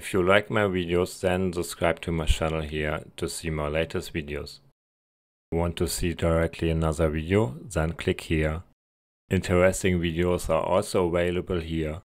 If you like my videos, then subscribe to my channel here to see my latest videos. If you want to see directly another video, then click here. Interesting videos are also available here.